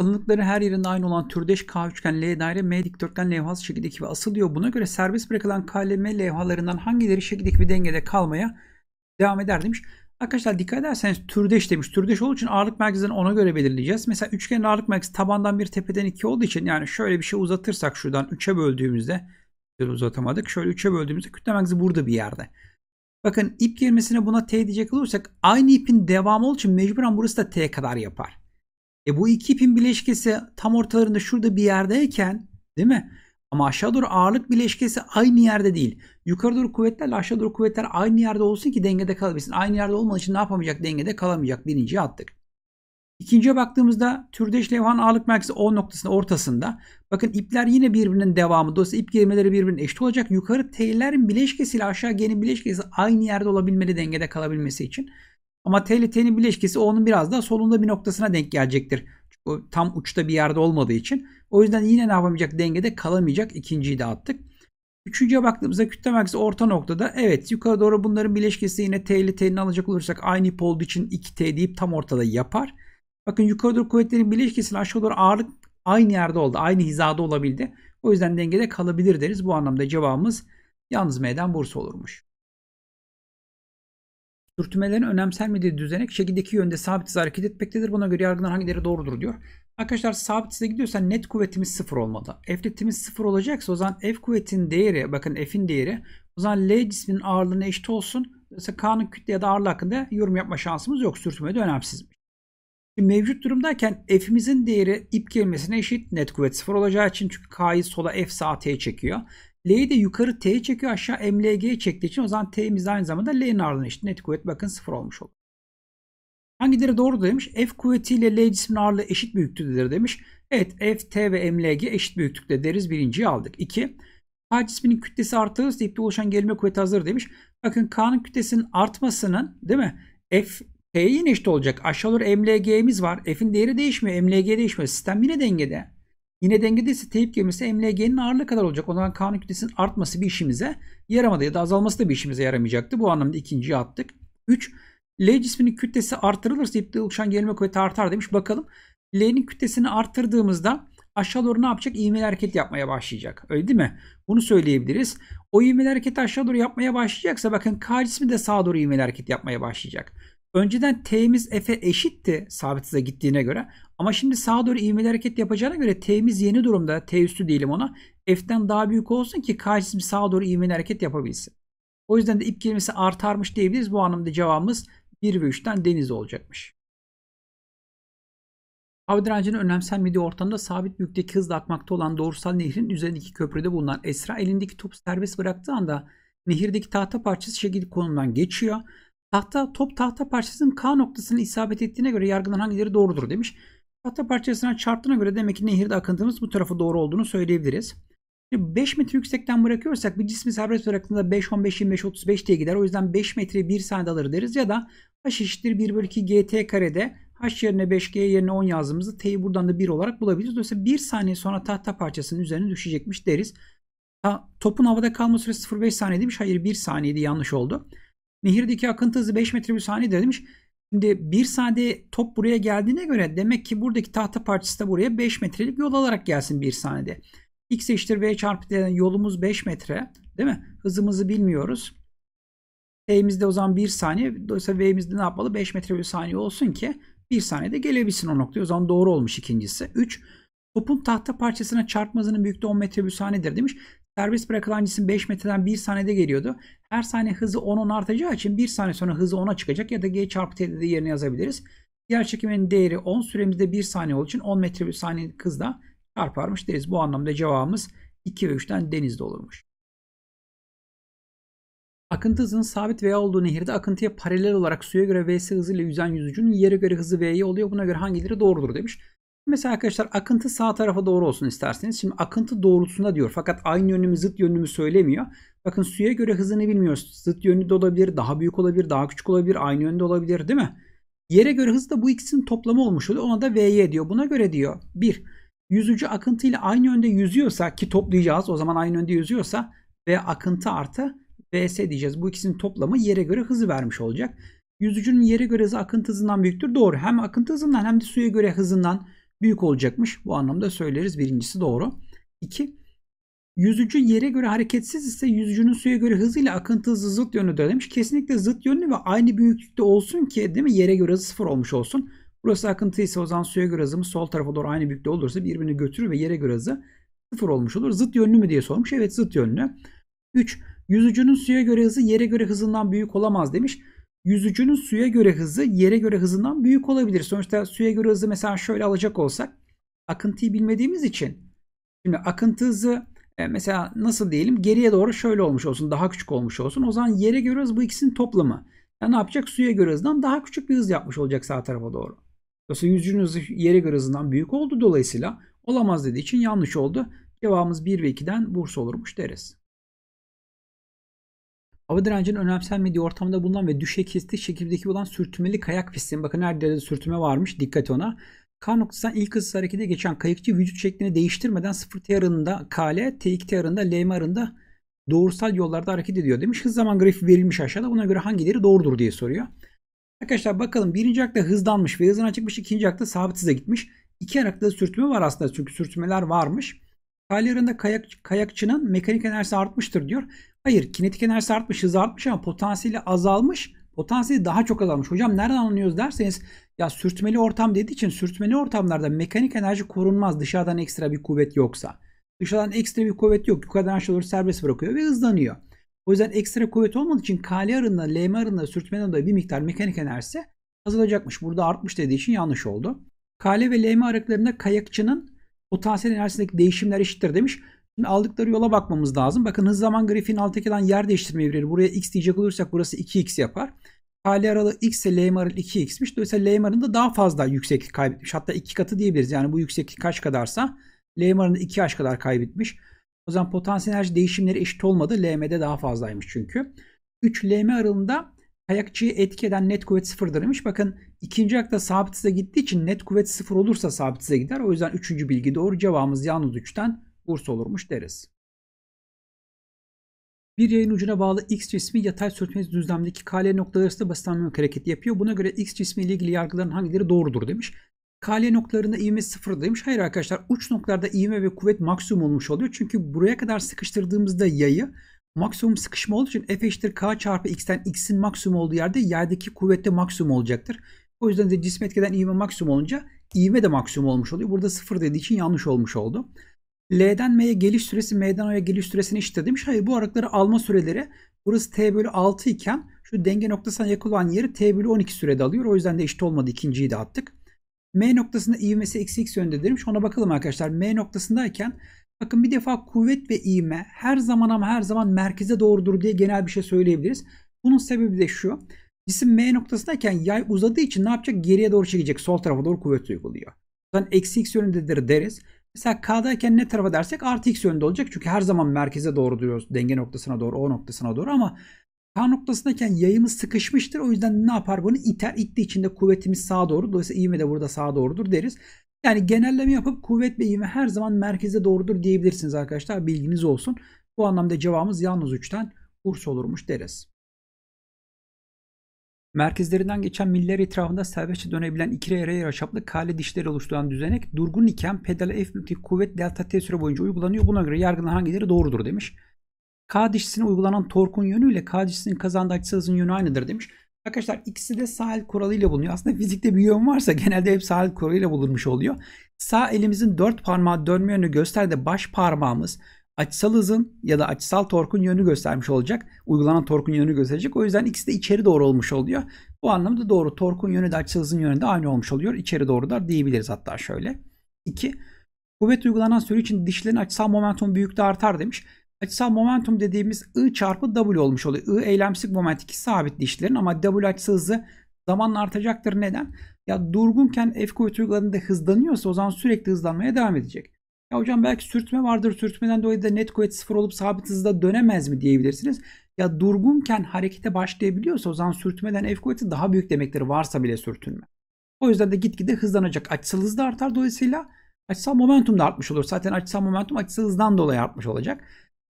Kalınlıkları her yerinde aynı olan türdeş K üçgen, L daire, M dikdörtgen levhası şekil 2 ve asıl diyor. Buna göre serbest bırakılan K, L, M levhalarından hangileri şekil 2 ve dengede kalmaya devam eder demiş. Arkadaşlar dikkat ederseniz türdeş demiş. Türdeş olduğu için ağırlık merkezini ona göre belirleyeceğiz. Mesela üçgenin ağırlık merkezi tabandan bir, tepeden 2 olduğu için yani şöyle bir şey uzatırsak şuradan 3'e böldüğümüzde, uzatamadık. Şöyle 3'e böldüğümüzde kütle merkezi burada bir yerde. Bakın ip kelimesine buna T diyecek olursak aynı ipin devamı olduğu için mecburen burası da T kadar yapar. Bu iki ipin bileşkesi tam ortalarında şurada bir yerdeyken, değil mi? Ama aşağı doğru ağırlık bileşkesi aynı yerde değil. Yukarı doğru kuvvetlerle aşağı doğru kuvvetler aynı yerde olsun ki dengede kalabilsin. Aynı yerde olmadığı için ne yapamayacak? Dengede kalamayacak. Birinciye attık. İkinciye baktığımızda türdeş levhanın ağırlık merkezi O noktasının ortasında. Bakın ipler yine birbirinin devamı. Dolayısıyla ip gerimeleri birbirine eşit olacak. Yukarı T'lerin bileşkesiyle aşağı G'nin bileşkesi aynı yerde olabilmeli dengede kalabilmesi için. Ama T ile T'nin bileşkesi O'nun biraz daha solunda bir noktasına denk gelecektir. Çünkü tam uçta bir yerde olmadığı için. O yüzden yine ne yapamayacak? Dengede kalamayacak. İkinciyi de attık. Üçüncüye baktığımızda kütle merkezi orta noktada. Evet, yukarı doğru bunların bileşkesi yine T ile T'nin alacak olursak aynı ip olduğu için 2T deyip tam ortada yapar. Bakın yukarı doğru kuvvetlerin bileşkesiyle aşağı doğru ağırlık aynı yerde oldu. Aynı hizada olabildi. O yüzden dengede kalabilir deriz. Bu anlamda cevabımız yalnız M'den Bursa olurmuş. Sürtünmelerin önemsenmediği düzenek şekildeki yönde sabit hızla hareket etmektedir. Buna göre yargılanan hangileri doğrudur diyor. Arkadaşlar sabit hızla gidiyorsa net kuvvetimiz 0 olmalı. F-netimiz 0 olacaksa o zaman F kuvvetinin değeri, bakın F'in değeri o zaman L cisminin ağırlığına eşit olsun. Mesela K'nın kütle ya da ağırlığı hakkında yorum yapma şansımız yok. Sürtünme de önemsizmiş. Mevcut durumdayken F'imizin değeri ip kelimesine eşit, net kuvvet 0 olacağı için, çünkü K'yi sola F sağa T çekiyor. L'yi de yukarı T'ye çekiyor, aşağı MLG'ye çektiği için o zaman T'imiz aynı zamanda L'nin ağırlığına eşit. Net kuvvet bakın 0 olmuş oldu. Hangileri doğru demiş? F kuvvetiyle L cisminin ağırlığı eşit büyüklüktedir demiş. Evet, F, T ve MLG eşit büyüklükte deriz. Birinciyi aldık. 2. K cisminin kütlesi artırılırsa ipte oluşan gerilme kuvveti azalır demiş. Bakın K'nın kütlesinin artmasının, değil mi? F T'ye yine eşit olacak. Aşağı doğru MLG'miz var. F'in değeri değişmiyor. MLG değişmiyor. Sistem yine dengede. Yine dengedeyse T'ip gelmesi MLG'nin ağırlığı kadar olacak. O zaman K'nın kütlesinin artması bir işimize yaramadı. Ya da azalması da bir işimize yaramayacaktı. Bu anlamda ikinciyi attık. 3. L cisminin kütlesi artırılırsa ipte oluşan gerilme kuvveti artar demiş. Bakalım. L'nin kütlesini artırdığımızda aşağı doğru ne yapacak? İğmeli hareket yapmaya başlayacak. Öyle değil mi? Bunu söyleyebiliriz. O ivmeli hareketi aşağı doğru yapmaya başlayacaksa bakın K cismi de sağa doğru ivmeli hareket yapmaya başlayacak. Önceden T'miz F'e eşitti sabit hıza gittiğine göre. Ama şimdi sağa doğru ivmeli hareket yapacağına göre T'miz yeni durumda. T üstü diyelim ona. F'den daha büyük olsun ki K cismi sağa doğru ivmeli hareket yapabilsin. O yüzden de ip kelimesi artarmış diyebiliriz. Bu anlamda cevabımız 1 ve 3'ten deniz olacakmış. Hava direncinin önemsenmediği ortamda sabit büyüklükteki hızla akmakta olan doğrusal nehrin üzerindeki köprüde bulunan Esra elindeki topu serbest bıraktığı anda nehirdeki tahta parçası şekil konumdan geçiyor. Top tahta parçasının K noktasına isabet ettiğine göre yargılanan hangileri doğrudur demiş. Tahta parçasına çarptığına göre demek ki nehirde akıntımız bu tarafa doğru olduğunu söyleyebiliriz. 5 metre yüksekten bırakıyorsak bir cismi serbest bıraktığında 5, 15, 25, 35 diye gider. O yüzden 5 metreyi 1 saniyede alır deriz ya da h eşittir 1/2 gt karede h yerine 5 g yerine 10 yazdığımızda t'yi buradan da 1 olarak bulabiliriz. Dolayısıyla 1 saniye sonra tahta parçasının üzerine düşecekmiş deriz. Topun havada kalma süresi 0,5 saniye demiş. Hayır 1 saniyeydi, yanlış oldu. Nehirdeki akıntı hızı 5 metre bir saniye demiş. Şimdi 1 saniyede top buraya geldiğine göre demek ki buradaki tahta parçası da buraya 5 metrelik yol alarak gelsin 1 saniyede. X eşittir V çarpı T'den yolumuz 5 metre, değil mi? Hızımızı bilmiyoruz. T'imiz de o zaman 1 saniye. Dolayısıyla V'imiz de ne yapmalı? 5 metre bir saniye olsun ki 1 saniyede gelebilsin o noktaya. O zaman doğru olmuş ikincisi. 3. Topun tahta parçasına çarpma hızının büyüklüğü 10 metre bir saniyedir demiş. Serbest bırakılan cisim 5 metreden 1 saniyede geliyordu. Her saniye hızı 10 artacağı için 1 saniye sonra hızı 10'a çıkacak ya da g çarpı t'de de yerine yazabiliriz. Yer çekiminin değeri 10, süremizde 1 saniye olduğu için 10 metre bir saniye hızla çarparmış deriz. Bu anlamda cevabımız 2 ve 3'ten denizde olurmuş. Akıntı hızının sabit V olduğu nehirde akıntıya paralel olarak suya göre vs hızıyla yüzen yüzücünün yere göre hızı V'ye oluyor. Buna göre hangileri doğrudur demiş. Mesela arkadaşlar akıntı sağ tarafa doğru olsun isterseniz. Şimdi akıntı doğrultusunda diyor fakat aynı yönümü zıt yönümü söylemiyor. Bakın suya göre hızını bilmiyoruz. Zıt yönlü de olabilir, daha büyük olabilir, daha küçük olabilir, aynı yönde olabilir, değil mi? Yere göre hız da bu ikisinin toplamı olmuş oluyor. Ona da Vy diyor. Buna göre diyor 1. Yüzücü akıntıyla aynı yönde yüzüyorsa ki toplayacağız o zaman aynı yönde yüzüyorsa V akıntı artı Vs diyeceğiz. Bu ikisinin toplamı yere göre hızı vermiş olacak. Yüzücünün yere göre hızı akıntı hızından büyüktür. Doğru. Hem akıntı hızından hem de suya göre hızından büyük olacakmış. Bu anlamda söyleriz. Birincisi doğru. 2. Yüzücü yere göre hareketsiz ise yüzücünün suya göre hızıyla akıntı hızı zıt yönlü demiş. Kesinlikle zıt yönlü ve aynı büyüklükte olsun ki, değil mi? Yere göre hızı 0 olmuş olsun. Burası akıntı ise o zaman suya göre hızımız sol tarafa doğru aynı büyüklükte olursa birbirini götürür ve yere göre hızı 0 olmuş olur. Zıt yönlü mü diye sormuş. Evet, zıt yönlü. 3. Yüzücünün suya göre hızı yere göre hızından büyük olamaz demiş. Yüzücünün suya göre hızı yere göre hızından büyük olabilir. Sonuçta suya göre hızı mesela şöyle alacak olsak, akıntıyı bilmediğimiz için, şimdi akıntı hızı mesela nasıl diyelim, geriye doğru şöyle olmuş olsun, daha küçük olmuş olsun. O zaman yere göre hız bu ikisinin toplamı. Yani ne yapacak? Suya göre hızdan daha küçük bir hız yapmış olacak sağ tarafa doğru. Dolayısıyla yüzücünün hızı yere göre hızından büyük oldu. Dolayısıyla olamaz dediği için yanlış oldu. Cevabımız 1 ve 2'den Bursa olurmuş deriz. Hava direncinin önemsenmediği ortamda bulunan ve düşekistik şekildeki olan sürtünmeli kayak pistinin, bakın her yerde sürtünme varmış, dikkat ona. K noktasından ilk hızlı harekete geçen kayıkçı vücut şeklini değiştirmeden 0T aralığında KL, T2T aralığında LM aralığında doğrusal yollarda hareket ediyor demiş. Hız zaman grafiği verilmiş aşağıda. Buna göre hangileri doğrudur diye soruyor. Arkadaşlar bakalım, birinci ayakta hızlanmış ve hızına çıkmış, ikinci ayakta sabit hıza gitmiş. İki ayakta da sürtünme var aslında, çünkü sürtünmeler varmış. KL aralığında kayakçının mekanik enerjisi artmıştır diyor. Hayır, kinetik enerjisi artmış, hızı artmış ama potansiyeli azalmış. Potansiyeli daha çok azalmış. Hocam nereden anlıyoruz derseniz, ya sürtmeli ortam dediği için sürtmeli ortamlarda mekanik enerji korunmaz dışarıdan ekstra bir kuvvet yoksa. Dışarıdan ekstra bir kuvvet yok. Yukarıdan aşağı doğru serbest bırakıyor ve hızlanıyor. O yüzden ekstra kuvvet olmadığı için KL aralığında, LM aralığında sürtmenin dolayı bir miktar mekanik enerjisi azalacakmış. Burada artmış dediği için yanlış oldu. KL ve LM aralıklarında kayakçının potansiyel enerjisindeki değişimler eşittir demiş. Şimdi aldıkları yola bakmamız lazım. Bakın hız zaman grafiğin alttakinden yer değiştirme evreli. Buraya x diyecek olursak burası 2x yapar. KL aralığı x ise LM aralığı 2x'miş. Dolayısıyla LM aralığında daha fazla yükseklik kaybetmiş. Hatta 2 katı diyebiliriz. Yani bu yükseklik kaç kadarsa LM aralığında 2h kadar kaybetmiş. O zaman potansiyel enerji değişimleri eşit olmadı. LM'de daha fazlaymış çünkü. 3 LM aralığında kayakçıyı etki eden net kuvvet sıfırdır demiş. Bakın ikinci ayakta sabit hıza gittiği için net kuvvet sıfır olursa sabit hıza gider. O yüzden 3. bilgi doğru. Cevabımız yalnız 3'ten Bursa olurmuş deriz. Bir yayın ucuna bağlı X cismi yatay sürtünmeli düzlemdeki KL noktaları arasında basitlenme hareketi yapıyor. Buna göre X cismi ile ilgili yargıların hangileri doğrudur demiş. KL noktalarında ivme sıfır demiş. Hayır arkadaşlar, uç noktalarda ivme ve kuvvet maksimum olmuş oluyor. Çünkü buraya kadar sıkıştırdığımızda yayı maksimum sıkışma olduğu için F eşittir K çarpı X'ten X'in maksimum olduğu yerde yaydaki kuvvet de maksimum olacaktır. O yüzden de cisme etkeden ivme maksimum olunca ivme de maksimum olmuş oluyor. Burada sıfır dediği için yanlış olmuş oldu. L'den M'ye geliş süresi, M'den O'ya geliş süresini eşittir demiş. Hayır, bu aralıkları alma süreleri, burası T bölü 6 iken şu denge noktasına yakın olan yeri T bölü 12 sürede alıyor. O yüzden de eşit olmadı. İkinciyi de attık. M noktasında ivmesi eksi X yönde demiş. Ona bakalım arkadaşlar. M noktasındayken bakın bir defa kuvvet ve ivme her zaman ama her zaman merkeze doğrudur diye genel bir şey söyleyebiliriz. Bunun sebebi de şu. Cisim M noktasındayken yay uzadığı için ne yapacak? Geriye doğru çekecek. Sol tarafa doğru kuvvet uyguluyor. O yüzden eksi X yönündedir deriz. Mesela K'dayken ne tarafa dersek artı X yönünde olacak. Çünkü her zaman merkeze doğru duruyoruz. Denge noktasına doğru, O noktasına doğru, ama K noktasındayken yayımız sıkışmıştır. O yüzden ne yapar? Bunu iter. İttiği için de kuvvetimiz sağa doğru. Dolayısıyla ivme de burada sağa doğrudur deriz. Yani genelleme yapıp kuvvet ve ivme her zaman merkeze doğrudur diyebilirsiniz arkadaşlar. Bilginiz olsun. Bu anlamda cevabımız yalnız 3'ten Bursa olurmuş deriz. Merkezlerinden geçen miller etrafında serbestçe dönebilen 2R çaplı kale dişleri oluşturan düzenek durgun iken pedala F büyüklüğü kuvvet delta T süre boyunca uygulanıyor. Buna göre yargıların hangileri doğrudur demiş. K dişisine uygulanan torkun yönüyle K dişisinin kazandığı açısal hızın yönü aynıdır demiş. Arkadaşlar ikisi de sağ el kuralıyla bulunuyor. Aslında fizikte bir yön varsa genelde hep sağ el kuralıyla bulunmuş oluyor. Sağ elimizin 4 parmağı dönme yönünü göster de baş parmağımız açısal hızın ya da açısal torkun yönü göstermiş olacak. Uygulanan torkun yönü gösterecek. O yüzden ikisi de içeri doğru olmuş oluyor. Bu anlamda doğru. Torkun yönü de açısal hızın yönü de aynı olmuş oluyor. İçeri doğru da diyebiliriz hatta şöyle. 2. Kuvvet uygulanan süre için dişlerin açısal momentum büyüklüğü artar demiş. Açısal momentum dediğimiz I çarpı W olmuş oluyor. I eylemsizlik moment, iki sabit dişlerin, ama W açısal hızı zamanla artacaktır. Neden? Ya durgunken F kuvvet uyguladığında hızlanıyorsa o zaman sürekli hızlanmaya devam edecek. Ya hocam belki sürtme vardır, sürtmeden dolayı da net kuvvet sıfır olup sabit hızda dönemez mi diyebilirsiniz. Ya durgunken harekete başlayabiliyorsa o zaman sürtmeden F kuvveti daha büyük demektir, varsa bile sürtünme. O yüzden de gitgide hızlanacak. Açısal hız da artar, dolayısıyla açısal momentum da artmış olur. Zaten açısal momentum açısal hızdan dolayı artmış olacak.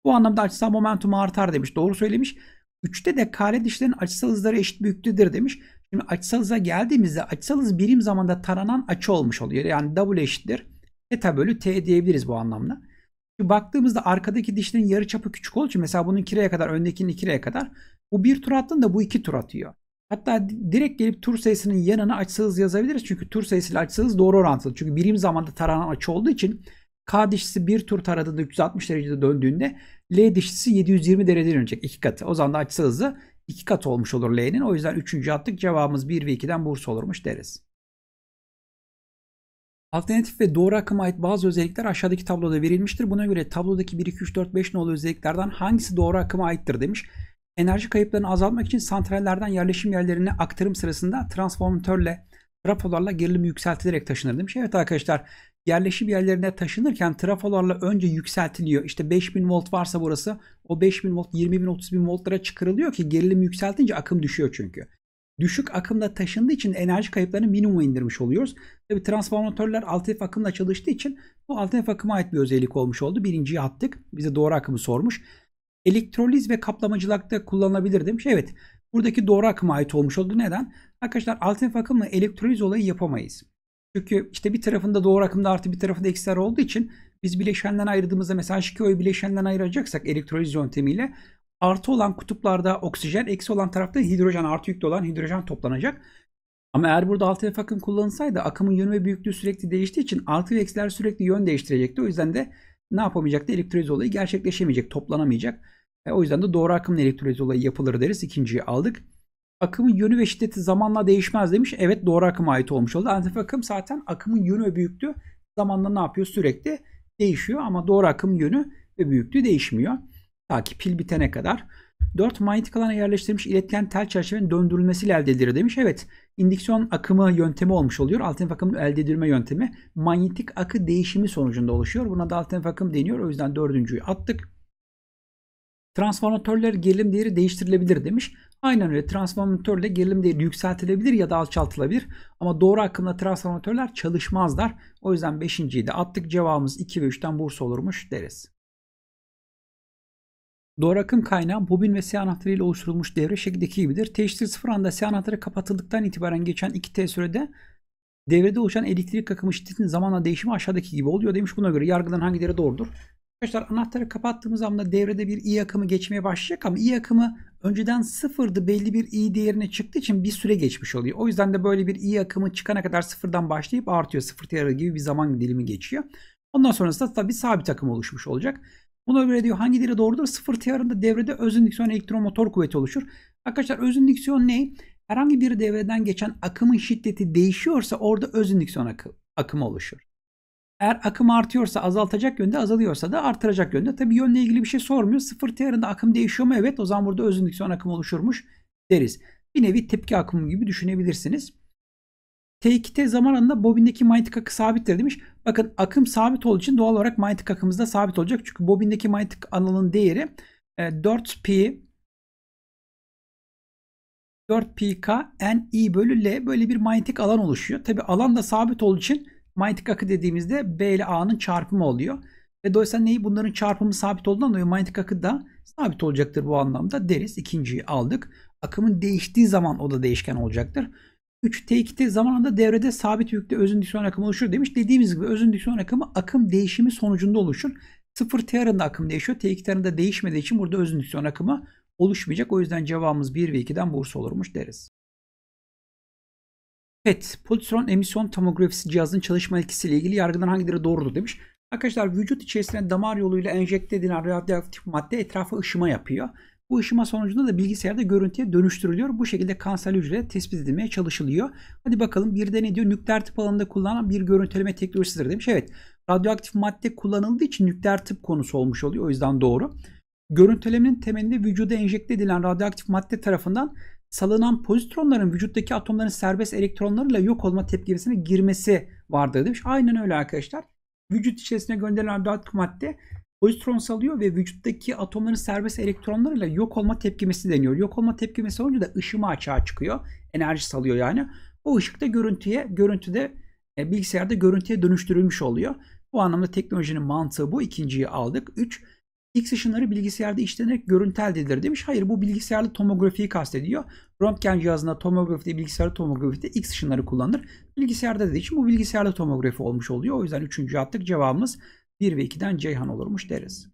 Bu anlamda açısal momentum artar demiş. Doğru söylemiş. 3'te de kare dişlerin açısal hızları eşit büyüklüğüdür demiş. Şimdi açsalıza geldiğimizde açsalız birim zamanda taranan açı olmuş oluyor. Yani W eşittir Eta bölü T diyebiliriz bu anlamda. Şimdi baktığımızda arkadaki dişlerin yarıçapı küçük olduğu için mesela bunun 2R'ye kadar, öndekinin 2R'ye kadar, bu bir tur attığında bu iki tur atıyor. Hatta direkt gelip tur sayısının yanına açsalız yazabiliriz. Çünkü tur sayısıyla açsalız doğru orantılı. Çünkü birim zamanda taranan açı olduğu için K dişlisi bir tur taradığında 360 derecede döndüğünde L dişlisi 720 derecede dönecek, 2 katı. O zaman da açsalızı 2 katı olmuş olur L'nin. O yüzden 3. attık, cevabımız 1 ve 2'den Bursa olurmuş deriz. Alternatif ve doğru akıma ait bazı özellikler aşağıdaki tabloda verilmiştir. Buna göre tablodaki 1, 2, 3, 4, 5 nolu özelliklerden hangisi doğru akıma aittir demiş. Enerji kayıplarını azaltmak için santrallerden yerleşim yerlerine aktarım sırasında transformatörle, trafolarla gerilim yükseltilerek taşınır demiş. Evet arkadaşlar, yerleşim yerlerine taşınırken trafolarla önce yükseltiliyor. İşte 5000 volt varsa burası, o 5000 volt 20.000 30.000 voltlara çıkarılıyor ki gerilim yükseltince akım düşüyor çünkü. Düşük akımda taşındığı için enerji kayıplarını minimuma indirmiş oluyoruz. Tabi transformatörler alternatif akımla çalıştığı için bu alternatif akıma ait bir özellik olmuş oldu. Birinciyi attık. Bize doğru akımı sormuş. Elektroliz ve kaplamacılıkta kullanılabilir demiş. Evet. Buradaki doğru akıma ait olmuş oldu. Neden? Arkadaşlar alternatif akımla elektroliz olayı yapamayız. Çünkü işte bir tarafında doğru akımda artı bir tarafında eksiler olduğu için biz bileşenden ayırdığımızda mesela H2O'yu bileşenden ayıracaksak elektroliz yöntemiyle artı olan kutuplarda oksijen, eksi olan tarafta hidrojen, artı yüklü olan hidrojen toplanacak. Ama eğer burada alternatif akım kullanılsaydı akımın yönü ve büyüklüğü sürekli değiştiği için artı ve eksiler sürekli yön değiştirecekti. O yüzden de ne yapamayacaktı? Elektroliz olayı gerçekleşemeyecek, toplanamayacak. O yüzden de doğru akımla elektroliz olayı yapılır deriz. İkinciyi aldık. Akımın yönü ve şiddeti zamanla değişmez demiş. Evet, doğru akıma ait olmuş oldu. Alternatif akım zaten akımın yönü ve büyüklüğü zamanla ne yapıyor? Sürekli değişiyor ama doğru akım yönü ve büyüklüğü değişmiyor. Ta ki pil bitene kadar. 4. Manyetik alana yerleştirilmiş iletilen tel çerçevenin döndürülmesiyle elde edilir demiş. Evet, indüksiyon akımı yöntemi olmuş oluyor. Alternatif akımın elde edilme yöntemi manyetik akı değişimi sonucunda oluşuyor. Buna da alternatif akım deniyor. O yüzden 4.'yü attık. Transformatörler gerilim değeri değiştirilebilir demiş. Aynen öyle, transformatörle gerilim değeri yükseltilebilir ya da alçaltılabilir. Ama doğru akımla transformatörler çalışmazlar. O yüzden 5.'yi de attık. Cevabımız 2 ve 3'ten Bursa olurmuş deriz. Doğru akım kaynağı bobin ve S anahtarıyla oluşturulmuş devre şekildeki gibidir. T 0 anda S anahtarı kapatıldıktan itibaren geçen 2T sürede devrede oluşan elektrik akımı şiddetinin zamanla değişimi aşağıdaki gibi oluyor demiş. Buna göre yargıdan hangileri doğrudur? Arkadaşlar, anahtarı kapattığımız anda devrede bir I akımı geçmeye başlayacak ama I akımı önceden sıfırdı, belli bir I değerine çıktığı için bir süre geçmiş oluyor. O yüzden de böyle bir I akımı çıkana kadar sıfırdan başlayıp artıyor. Sıfır T gibi bir zaman dilimi geçiyor. Ondan sonrasında tabii sabit akım oluşmuş olacak. Buna göre diyor hangileri doğrudur? 0 TR'ında devrede öz indüksiyon elektromotor kuvveti oluşur. Arkadaşlar, öz indüksiyon ne? Herhangi bir devreden geçen akımın şiddeti değişiyorsa orada öz indüksiyon akımı oluşur. Eğer akım artıyorsa azaltacak yönde, azalıyorsa da artıracak yönde. Tabii yönle ilgili bir şey sormuyor. 0 TR'ında akım değişiyor mu? Evet, o zaman burada öz indüksiyon akımı oluşurmuş deriz. Bir nevi tepki akımı gibi düşünebilirsiniz. T2T zaman anında bobindeki manyetik akı sabittir demiş. Bakın, akım sabit olduğu için doğal olarak manyetik akımız da sabit olacak. Çünkü bobindeki manyetik alanın değeri 4πK NI bölü L, böyle bir manyetik alan oluşuyor. Tabi alan da sabit olduğu için manyetik akı dediğimizde B ile A'nın çarpımı oluyor. Ve dolayısıyla neyi? Bunların çarpımı sabit olduğundan dolayı manyetik akı da sabit olacaktır bu anlamda deriz. İkinciyi aldık. Akımın değiştiği zaman o da değişken olacaktır. 3T2T zamanında devrede sabit yükte öz indüksiyon akımı oluşur demiş. Dediğimiz gibi öz indüksiyon akımı akım değişimi sonucunda oluşur. 0T arasında akım değişiyor. T2T arasında değişmediği için burada öz indüksiyon akımı oluşmayacak. O yüzden cevabımız 1 ve 2'den Bursa olurmuş deriz. Evet, pozitron emisyon tomografisi cihazının çalışma etkisiyle ilgili yargıdan hangileri doğrudur demiş. Arkadaşlar, vücut içerisine damar yoluyla enjekte edilen radyoaktif madde etrafa ışıma yapıyor. Bu ışıma sonucunda da bilgisayarda görüntüye dönüştürülüyor. Bu şekilde kanserli hücre tespit edilmeye çalışılıyor. Hadi bakalım, bir de ne diyor? Nükleer tıp alanında kullanılan bir görüntüleme teknolojisidir demiş. Evet, radyoaktif madde kullanıldığı için nükleer tıp konusu olmuş oluyor. O yüzden doğru. Görüntülemenin temelinde vücuda enjekte edilen radyoaktif madde tarafından salınan pozitronların vücuttaki atomların serbest elektronlarıyla yok olma tepkimesine girmesi vardır demiş. Aynen öyle arkadaşlar. Vücut içerisine gönderilen radyoaktif madde pozitron salıyor ve vücuttaki atomların serbest elektronlarıyla yok olma tepkimesi deniyor. Yok olma tepkimesi olunca da ışıma açığa çıkıyor. Enerji salıyor yani. O ışık da bilgisayarda görüntüye dönüştürülmüş oluyor. Bu anlamda teknolojinin mantığı bu. İkinciyi aldık. 3. X ışınları bilgisayarda işlenerek görüntü elde edilir demiş. Hayır, bu bilgisayarlı tomografiyi kastediyor. Röntgen cihazında tomografide, bilgisayarlı tomografide X ışınları kullanılır. Bilgisayarda dediği için bu bilgisayarlı tomografi olmuş oluyor. O yüzden 3. attık, cevabımız 1 ve 2'den Ceyhan olurmuş deriz.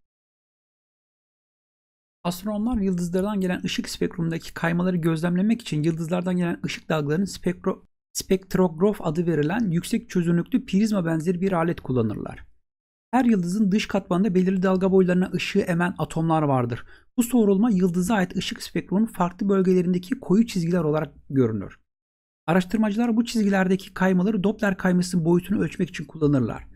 Astronomlar yıldızlardan gelen ışık spektrumundaki kaymaları gözlemlemek için yıldızlardan gelen ışık dalgalarının spektrograf adı verilen yüksek çözünürlüklü prizma benzeri bir alet kullanırlar. Her yıldızın dış katmanında belirli dalga boylarına ışığı emen atomlar vardır. Bu sorulma yıldıza ait ışık spektrumunun farklı bölgelerindeki koyu çizgiler olarak görünür. Araştırmacılar bu çizgilerdeki kaymaları Doppler kaymasının boyutunu ölçmek için kullanırlar.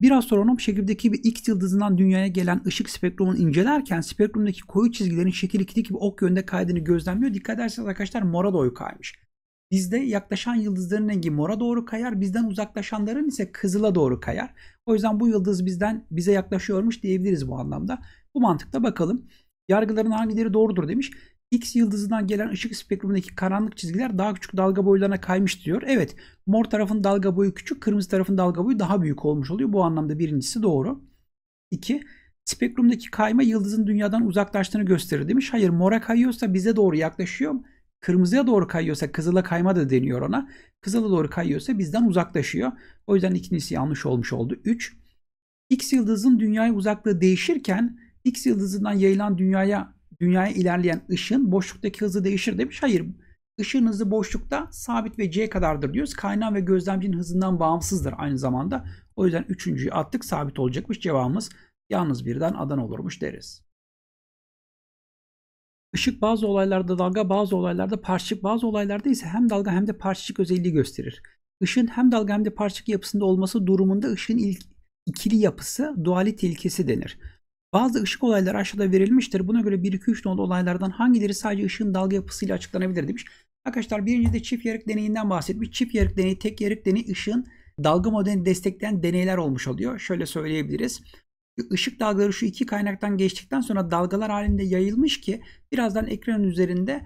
Bir astronom şekildeki bir X yıldızından dünyaya gelen ışık spektrumunu incelerken spektrumdaki koyu çizgilerin şekil 2'deki gibi ok yönde kaydığını gözlemliyor. Dikkat ederseniz arkadaşlar mora doğru kaymış. Bizde yaklaşan yıldızların rengi mora doğru kayar, bizden uzaklaşanların ise kızıla doğru kayar. O yüzden bu yıldız bize yaklaşıyormuş diyebiliriz bu anlamda. Bu mantıkla bakalım. Yargıların hangileri doğrudur demiş. X yıldızından gelen ışık spektrumundaki karanlık çizgiler daha küçük dalga boylarına kaymış diyor. Evet, mor tarafın dalga boyu küçük, kırmızı tarafın dalga boyu daha büyük olmuş oluyor. Bu anlamda birincisi doğru. 2. Spektrumdaki kayma yıldızın dünyadan uzaklaştığını gösterir demiş. Hayır, mora kayıyorsa bize doğru yaklaşıyor. Kırmızıya doğru kayıyorsa, kızıla kayma da deniyor ona. Kızıla doğru kayıyorsa bizden uzaklaşıyor. O yüzden ikincisi yanlış olmuş oldu. 3. X yıldızın dünyaya uzaklığı değişirken X yıldızından yayılan dünyaya ilerleyen ışın boşluktaki hızı değişir demiş. Hayır, ışın hızı boşlukta sabit ve c kadardır diyoruz. Kaynağın ve gözlemcinin hızından bağımsızdır aynı zamanda. O yüzden 3.'yü attık, sabit olacakmış. Cevabımız yalnız 1'den Adana olurmuş deriz. Işık bazı olaylarda dalga, bazı olaylarda parçacık, bazı olaylarda ise hem dalga hem de parçacık özelliği gösterir. Işığın hem dalga hem de parçacık yapısında olması durumunda ışığın ikili yapısı dualite ilkesi denir. Bazı ışık olayları aşağıda verilmiştir. Buna göre 1, 2, 3 nolu olaylardan hangileri sadece ışığın dalga yapısıyla açıklanabilir demiş. Arkadaşlar birincide çift yarık deneyinden bahsetmiş. Çift yarık deneyi, tek yarık deneyi ışığın dalga modelini destekleyen deneyler olmuş oluyor. Şöyle söyleyebiliriz. Işık dalgaları şu iki kaynaktan geçtikten sonra dalgalar halinde yayılmış ki birazdan ekranın üzerinde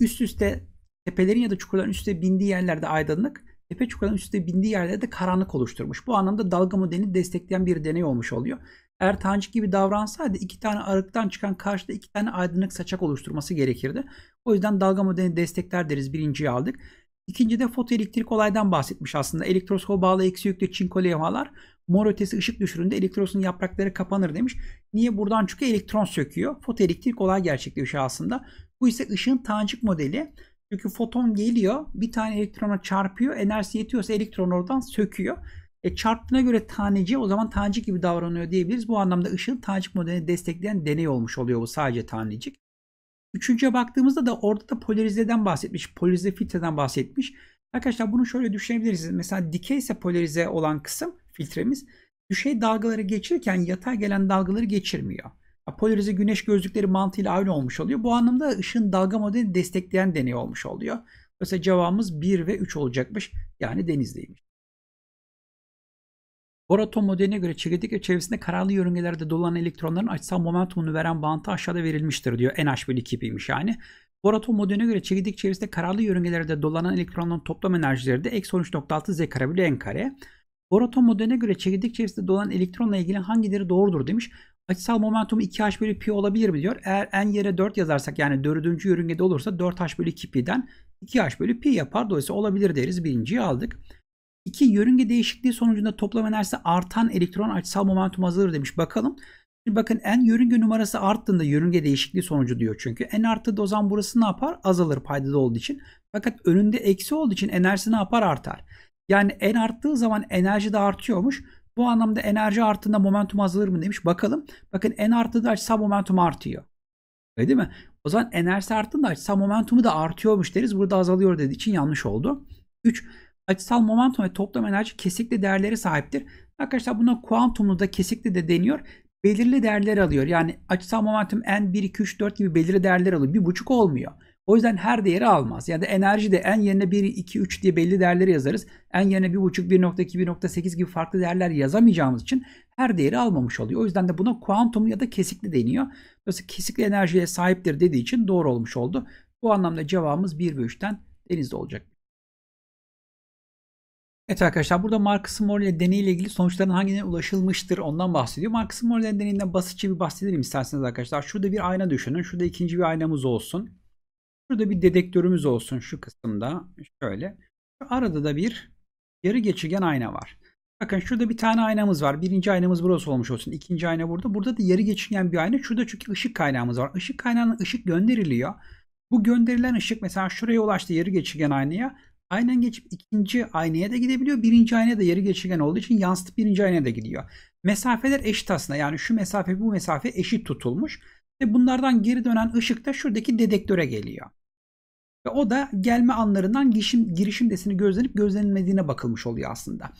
üst üste tepelerin ya da çukurların üstte bindiği yerlerde aydınlık, tepe çukurların üstte bindiği yerlerde karanlık oluşturmuş. Bu anlamda dalga modelini destekleyen bir deney olmuş oluyor. Eğer tanecik gibi davransaydı iki tane arıktan çıkan karşıda iki tane aydınlık saçak oluşturması gerekirdi. O yüzden dalga modelini destekler deriz, birinciyi aldık. İkinci de fotoelektrik olaydan bahsetmiş aslında. Elektroskopa bağlı eksi yüklü çinko levhalar mor ötesi ışık düşüründe elektrosun yaprakları kapanır demiş. Niye? Buradan çünkü elektron söküyor. Fotoelektrik olay gerçekleşiyor aslında. Bu ise ışığın tanecik modeli. Çünkü foton geliyor, bir tane elektrona çarpıyor. Enerji yetiyorsa elektron oradan söküyor. Çarptığına göre taneci, o zaman tanecik gibi davranıyor diyebiliriz. Bu anlamda ışığın tanecik modelini destekleyen deney olmuş oluyor bu, sadece tanecik. Üçüncüye baktığımızda da orada da polarizeden bahsetmiş. Polarize filtreden bahsetmiş. Arkadaşlar bunu şöyle düşünebiliriz. Mesela dikey ise polarize olan kısım filtremiz. Düşey dalgaları geçirirken yatay gelen dalgaları geçirmiyor. Polarize güneş gözlükleri mantığıyla aynı olmuş oluyor. Bu anlamda ışığın dalga modelini destekleyen deney olmuş oluyor. Mesela cevabımız 1 ve 3 olacakmış. Yani Denizli'ymiş. Bohr atom modeline göre çekirdek ve çevresinde kararlı yörüngelerde dolanan elektronların açısal momentumunu veren bantı aşağıda verilmiştir diyor. NH/2P'ymiş yani. Bohr atom modeline göre çekirdek çevresinde kararlı yörüngelerde dolanan elektronların toplam enerjileri de -13.6 z kare bölü n kare. Bohr atom modeline göre çekirdek çevresinde dolanan elektronla ilgili hangileri doğrudur demiş. Açısal momentum 2h bölü pi olabilir mi diyor. Eğer n yere 4 yazarsak, yani 4. yörüngede olursa 4h bölü 2pi'den 2h bölü pi yapar. Dolayısıyla olabilir deriz. Birinciyi aldık. 2. Yörünge değişikliği sonucunda toplam enerjisi artan elektron açısal momentum azalır demiş. Bakalım. Şimdi bakın, n yörünge numarası arttığında yörünge değişikliği sonucu diyor çünkü. N arttığında o zaman burası ne yapar? Azalır paydada olduğu için. Fakat önünde eksi olduğu için enerjisi ne yapar? Artar. Yani n arttığı zaman enerji de artıyormuş. Bu anlamda enerji arttığında momentum azalır mı demiş. Bakalım. Bakın, n arttığında açısal momentum artıyor. Öyle değil mi? O zaman enerjisi arttığında açısal momentumu da artıyormuş deriz. Burada azalıyor dediği için yanlış oldu. 3. Açısal momentum ve toplam enerji kesikli değerlere sahiptir. Arkadaşlar buna kuantumlu da kesikli de deniyor. Belirli değerler alıyor. Yani açısal momentum n 1, 2, 3, 4 gibi belirli değerler alıyor. 1,5 olmuyor. O yüzden her değeri almaz. Yani enerji de n yerine 1, 2, 3 diye belli değerleri yazarız. N yerine 1,5, 1,2, 1,8 gibi farklı değerler yazamayacağımız için her değeri almamış oluyor. O yüzden de buna kuantumlu ya da kesikli deniyor. Dolayısıyla kesikli enerjiye sahiptir dediği için doğru olmuş oldu. Bu anlamda cevabımız 1 ve 3'ten Denizli olacak. Evet arkadaşlar, burada Marcus-Morley deneyi ile ilgili sonuçların hangilerine ulaşılmıştır ondan bahsediyor. Marcus-Morley deneyinden basitçe bir bahsedelim isterseniz arkadaşlar. Şurada bir ayna düşünün. Şurada ikinci bir aynamız olsun. Şurada bir dedektörümüz olsun şu kısımda. Şöyle. Şu arada da bir yarı geçirgen ayna var. Bakın şurada bir tane aynamız var. Birinci aynamız burası olmuş olsun. İkinci ayna burada. Burada da yarı geçirgen bir ayna. Şurada çünkü ışık kaynağımız var. Işık kaynağına ışık gönderiliyor. Bu gönderilen ışık mesela şuraya ulaştı yarı geçirgen aynaya. Aynen geçip ikinci aynaya da gidebiliyor. Birinci aynaya da yarı geçirgen olduğu için yansıtıp birinci aynaya da gidiyor. Mesafeler eşit aslında. Yani şu mesafe bu mesafe eşit tutulmuş. Ve bunlardan geri dönen ışık da şuradaki dedektöre geliyor. Ve o da gelme anlarından girişim desini gözlenip gözlenilmediğine bakılmış oluyor aslında.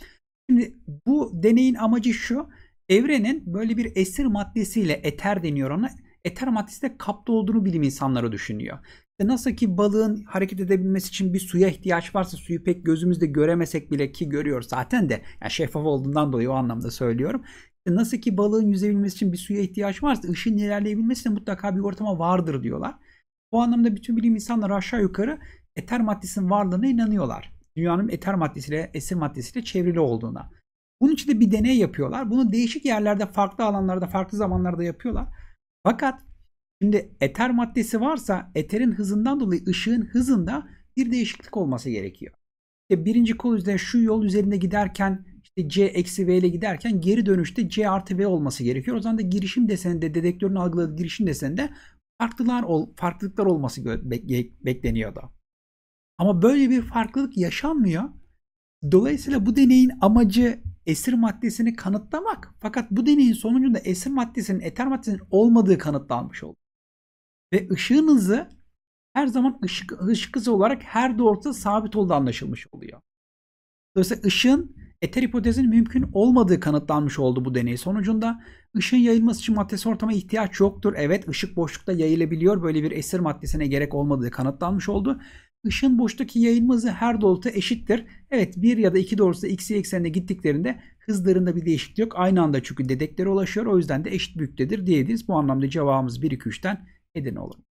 Şimdi bu deneyin amacı şu. Evrenin böyle bir esir maddesiyle eter deniyor ona. Eter maddesi de kaplı olduğunu bilim insanları düşünüyor. İşte nasıl ki balığın hareket edebilmesi için bir suya ihtiyaç varsa suyu pek gözümüzde göremesek bile ki görüyoruz zaten de yani şeffaf olduğundan dolayı o anlamda söylüyorum. İşte nasıl ki balığın yüzebilmesi için bir suya ihtiyaç varsa ışığın ilerleyebilmesi de mutlaka bir ortama vardır diyorlar. Bu anlamda bütün bilim insanları aşağı yukarı eter maddesinin varlığına inanıyorlar. Dünyanın eter maddesiyle, esir maddesiyle çevrili olduğuna. Bunun için de bir deney yapıyorlar. Bunu değişik yerlerde, farklı alanlarda, farklı zamanlarda yapıyorlar. Fakat şimdi eter maddesi varsa eterin hızından dolayı ışığın hızında bir değişiklik olması gerekiyor. İşte birinci kol üzerinde şu yol üzerinde giderken işte C eksi V ile giderken geri dönüşte C artı V olması gerekiyor. O zaman da girişim deseninde dedektörün algıladığı girişim deseninde farklılıklar olması bekleniyordu. Ama böyle bir farklılık yaşanmıyor. Dolayısıyla bu deneyin amacı esir maddesini kanıtlamak. Fakat bu deneyin sonucunda esir maddesinin, eter maddesinin olmadığı kanıtlanmış oldu. Ve ışığın hızı her zaman ışık hızı olarak her doğrultuda sabit olduğu anlaşılmış oluyor. Dolayısıyla ışığın eter hipotezinin mümkün olmadığı kanıtlanmış oldu bu deney sonucunda. Işığın yayılması için maddesi ortama ihtiyaç yoktur. Evet, ışık boşlukta yayılabiliyor. Böyle bir esir maddesine gerek olmadığı kanıtlanmış oldu. Işığın boştaki yayılma hızı her doğrultuda eşittir. Evet, bir ya da iki doğrultuda x eksenine gittiklerinde hızlarında bir değişiklik yok. Aynı anda çünkü dedektöre ulaşıyor. O yüzden de eşit büyüktedir diyebiliriz. Bu anlamda cevabımız 1, 2, 3'ten Edirne olur.